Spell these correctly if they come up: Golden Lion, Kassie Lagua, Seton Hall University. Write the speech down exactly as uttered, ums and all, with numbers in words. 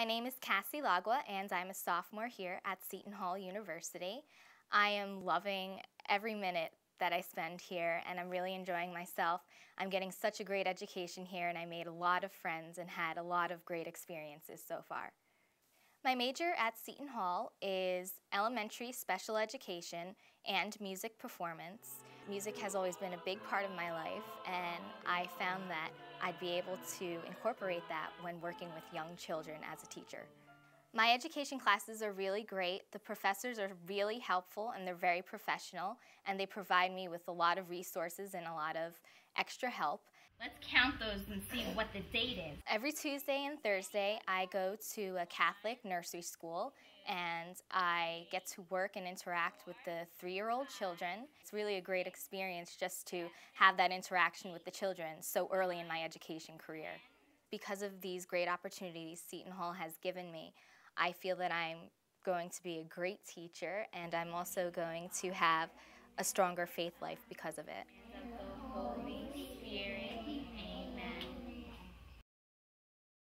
My name is Kassie Lagua, and I'm a sophomore here at Seton Hall University. I am loving every minute that I spend here, and I'm really enjoying myself. I'm getting such a great education here, and I made a lot of friends and had a lot of great experiences so far. My major at Seton Hall is elementary special education and music performance. Music has always been a big part of my life, and I found that I'd be able to incorporate that when working with young children as a teacher. My education classes are really great. The professors are really helpful, and they're very professional, and they provide me with a lot of resources and a lot of extra help. Let's count those and see what the date is. Every Tuesday and Thursday, I go to a Catholic nursery school, and I get to work and interact with the three-year-old children. It's really a great experience just to have that interaction with the children so early in my education career. Because of these great opportunities Seton Hall has given me, I feel that I'm going to be a great teacher, and I'm also going to have a stronger faith life because of it.